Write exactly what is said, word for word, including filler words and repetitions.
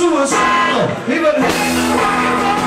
suicidal, even